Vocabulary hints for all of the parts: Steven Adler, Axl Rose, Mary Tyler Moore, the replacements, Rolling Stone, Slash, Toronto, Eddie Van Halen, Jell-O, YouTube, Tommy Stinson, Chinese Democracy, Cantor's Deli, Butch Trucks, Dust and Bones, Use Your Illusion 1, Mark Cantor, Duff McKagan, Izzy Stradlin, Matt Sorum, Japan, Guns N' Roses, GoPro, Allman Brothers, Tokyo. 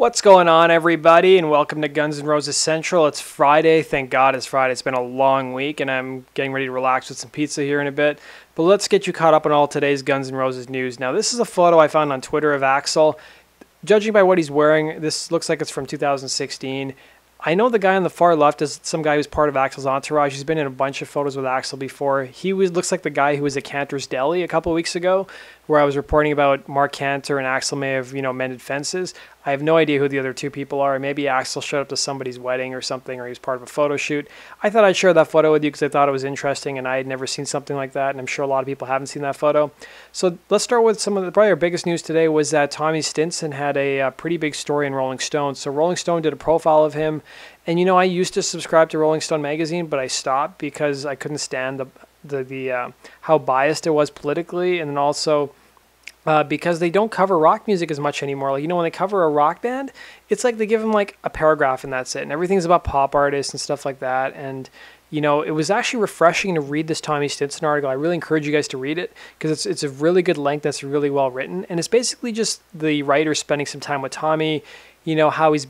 What's going on, everybody, and welcome to Guns N' Roses Central. It's Friday. Thank God it's Friday. It's been a long week, and I'm getting ready to relax with some pizza here in a bit. But let's get you caught up on all today's Guns N' Roses news. Now, this is a photo I found on Twitter of Axl. Judging by what he's wearing, this looks like it's from 2016. I know the guy on the far left is some guy who's part of Axl's entourage. He's been in a bunch of photos with Axl before. He looks like the guy who was at Cantor's Deli a couple of weeks ago, where I was reporting about Mark Cantor and Axl may have, mended fences. I have no idea who the other two people are. Maybe Axl showed up to somebody's wedding or something, or he was part of a photo shoot. I thought I'd share that photo with you because I thought it was interesting, and I had never seen something like that, and I'm sure a lot of people haven't seen that photo. So let's start with some of the, probably our biggest news today was that Tommy Stinson had a pretty big story in Rolling Stone. So Rolling Stone did a profile of him, and I used to subscribe to Rolling Stone magazine, but I stopped because I couldn't stand how biased it was politically, and then also because they don't cover rock music as much anymore. Like, when they cover a rock band, it's like they give them like a paragraph and that's it. And everything's about pop artists and stuff like that. And, it was actually refreshing to read this Tommy Stinson article. I really encourage you guys to read it because it's a really good length that's really well written. And it's basically just the writer spending some time with Tommy, talking about how he's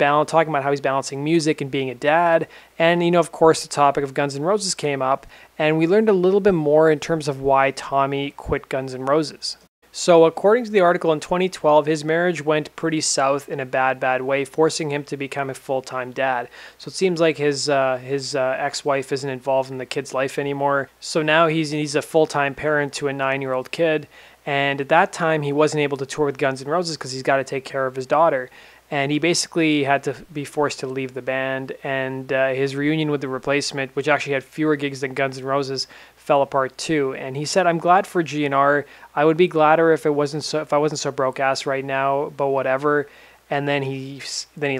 balancing music and being a dad. And, of course, the topic of Guns N' Roses came up. And we learned a little bit more in terms of why Tommy quit Guns N' Roses. So according to the article, in 2012, his marriage went pretty south in a bad, bad way, forcing him to become a full-time dad. So it seems like his ex-wife isn't involved in the kid's life anymore. So now he's a full-time parent to a 9-year-old kid. And at that time, he wasn't able to tour with Guns N' Roses because he's got to take care of his daughter. And he basically had to be forced to leave the band, and his reunion with the Replacement, which actually had fewer gigs than Guns N' Roses, fell apart too. And he said, "I'm glad for GNR. I would be gladder if I wasn't so broke ass right now, but whatever." And then he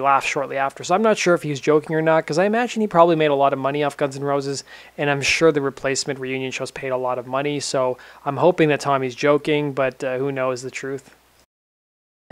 laughed shortly after. So I'm not sure if he was joking or not, because I imagine he probably made a lot of money off Guns N' Roses, and I'm sure the Replacement reunion shows paid a lot of money. So I'm hoping that Tommy's joking, but who knows the truth.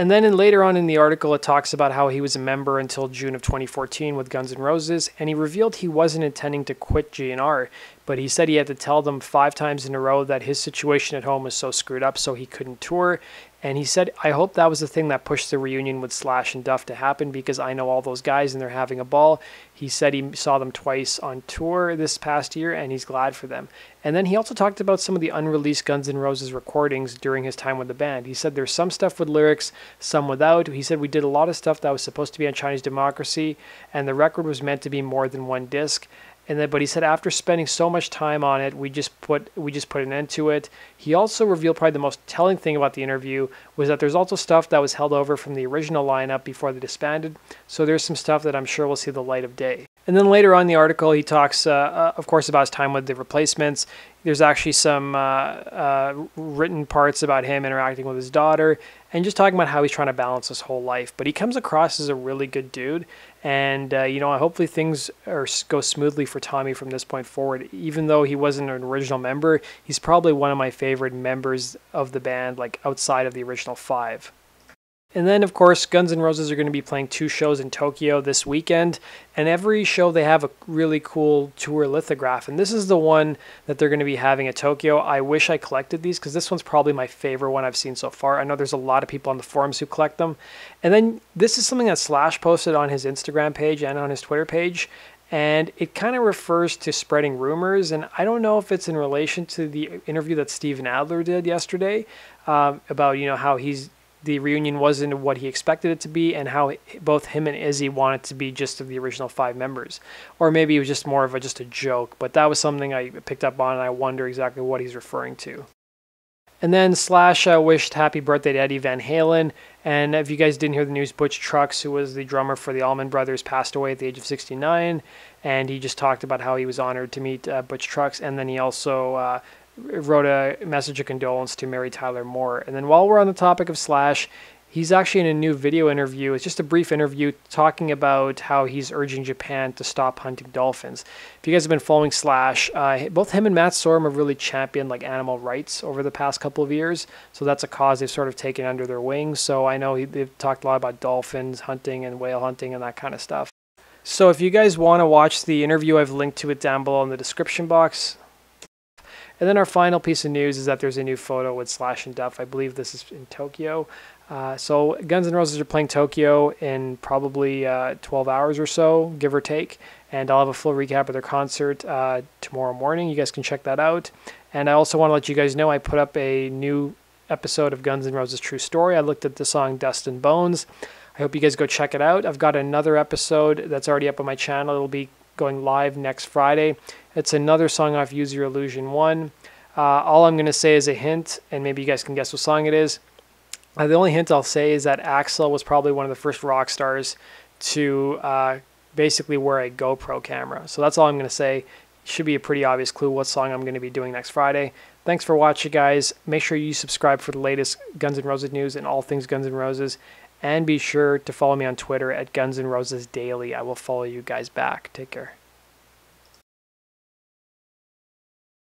And then later on in the article, it talks about how he was a member until June of 2014 with Guns N' Roses, and he revealed he wasn't intending to quit GNR, but he said he had to tell them 5 times in a row that his situation at home was so screwed up so he couldn't tour. And he said, "I hope that was the thing that pushed the reunion with Slash and Duff to happen, because I know all those guys and they're having a ball." He said he saw them twice on tour this past year and he's glad for them. And then he also talked about some of the unreleased Guns N' Roses recordings during his time with the band. He said there's some stuff with lyrics, some without. He said we did a lot of stuff that was supposed to be on Chinese Democracy, and the record was meant to be more than one disc. And then, but he said after spending so much time on it, we just put an end to it. He also revealed probably the most telling thing about the interview was that there's also stuff that was held over from the original lineup before they disbanded. So there's some stuff that I'm sure will see the light of day. And then later on in the article, he talks, of course, about his time with the Replacements. There's actually some written parts about him interacting with his daughter and just talking about how he's trying to balance his whole life. But he comes across as a really good dude. And, hopefully things go smoothly for Tommy from this point forward. Even though he wasn't an original member, he's probably one of my favorite members of the band, like outside of the original 5. And then, of course, Guns N' Roses are going to be playing 2 shows in Tokyo this weekend. And every show they have a really cool tour lithograph. And this is the one that they're going to be having at Tokyo. I wish I collected these because this one's probably my favorite one I've seen so far. I know there's a lot of people on the forums who collect them. And then this is something that Slash posted on his Instagram page and on his Twitter page. And it kind of refers to spreading rumors. And I don't know if it's in relation to the interview that Steven Adler did yesterday about, how the reunion wasn't what he expected it to be and how both him and Izzy wanted to be just of the original 5 members. Or maybe it was just more of just a joke, but that was something I picked up on, and I wonder exactly what he's referring to. And then Slash wished happy birthday to Eddie Van Halen. And if you guys didn't hear the news, Butch Trucks, who was the drummer for the Allman Brothers, passed away at the age of 69. And he just talked about how he was honored to meet Butch Trucks. And then he also wrote a message of condolence to Mary Tyler Moore. And then while we're on the topic of Slash, he's actually in a new video interview. It's just a brief interview talking about how he's urging Japan to stop hunting dolphins. If you guys have been following Slash, both him and Matt Sorum have really championed animal rights over the past couple of years. So that's a cause they've sort of taken under their wing. So I know they've talked a lot about dolphins hunting and whale hunting and that kind of stuff. So if you guys want to watch the interview, I've linked to it down below in the description box. And then our final piece of news is that there's a new photo with Slash and Duff. I believe this is in Tokyo. So Guns N' Roses are playing Tokyo in probably 12 hours or so, give or take. And I'll have a full recap of their concert tomorrow morning. You guys can check that out. And I also want to let you guys know I put up a new episode of Guns N' Roses True Story. I looked at the song Dust and Bones. I hope you guys go check it out. I've got another episode that's already up on my channel. It'll be going live next Friday. It's another song off Use Your Illusion 1. All I'm going to say is a hint, and maybe you guys can guess what song it is. The only hint I'll say is that Axl was probably one of the first rock stars to basically wear a GoPro camera. So that's all I'm going to say. Should be a pretty obvious clue what song I'm going to be doing next Friday. Thanks for watching, guys. Make sure you subscribe for the latest Guns N' Roses news and all things Guns N' Roses. And be sure to follow me on Twitter at Guns N' Roses Daily. I will follow you guys back. Take care.